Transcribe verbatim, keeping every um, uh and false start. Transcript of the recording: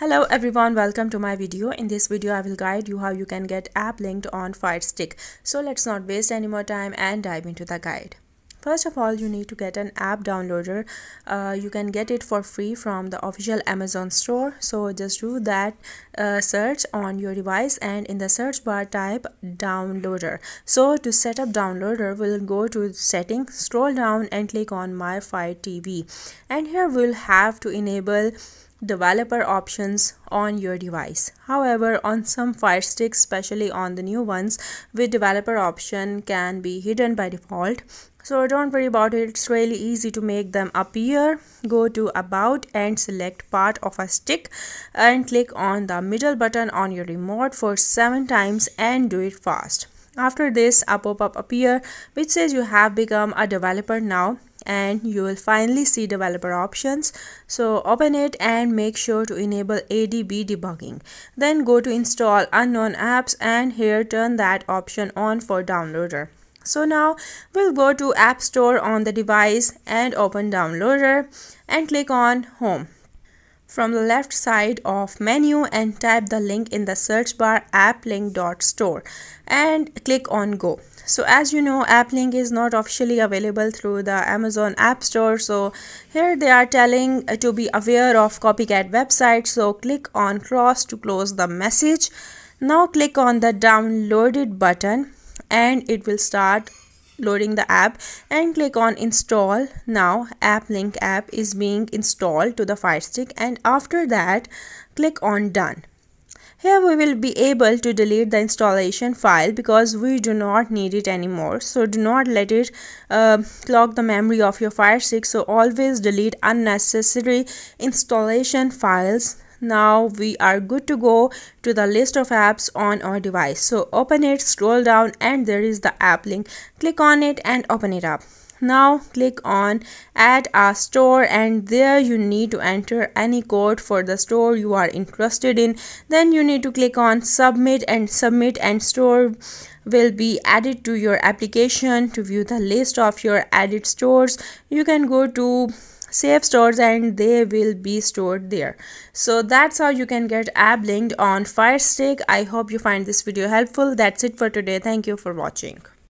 Hello everyone, welcome to my video. In this video I will guide you how you can get app linked on Firestick. So let's not waste any more time and dive into the guide. First of all, you need to get an app downloader. Uh, you can get it for free from the official Amazon store. So just do that uh, search on your device and in the search bar type downloader. So to set up downloader, we'll go to settings, scroll down and click on My Fire T V. And here we'll have to enable developer options on your device. However, on some Fire Sticks, especially on the new ones, with developer option can be hidden by default. So don't worry about it, it's really easy to make them appear. Go to About and select part of a stick and click on the middle button on your remote for seven times and do it fast. After this, a pop-up appears which says you have become a developer now, and you will finally see developer options. So open it and make sure to enable A D B debugging. Then go to install unknown apps and here turn that option on for downloader. So now we'll go to App Store on the device and open downloader and click on home. From the left side of menu and type the link in the search bar app linked dot store and click on go. So as you know, AppLinked is not officially available through the Amazon App Store. So here they are telling to be aware of copycat websites. So click on cross to close the message. Now click on the downloaded button and it will start loading the app, and click on install now. AppLinked app is being installed to the Fire Stick, and after that click on done. Here we will be able to delete the installation file because we do not need it anymore. So do not let it uh, clog the memory of your Fire Stick. So always delete unnecessary installation files. Now we are good to go to the list of apps on our device. So open it, scroll down and there is the app link. Click on it and open it up. Now click on add a store and there you need to enter any code for the store you are interested in. Then you need to click on submit and submit and store will be added to your application. To view the list of your added stores, you can go to save stores and they will be stored there. So that's how you can get app linked on Firestick. I hope you find this video helpful. That's it for today. Thank you for watching.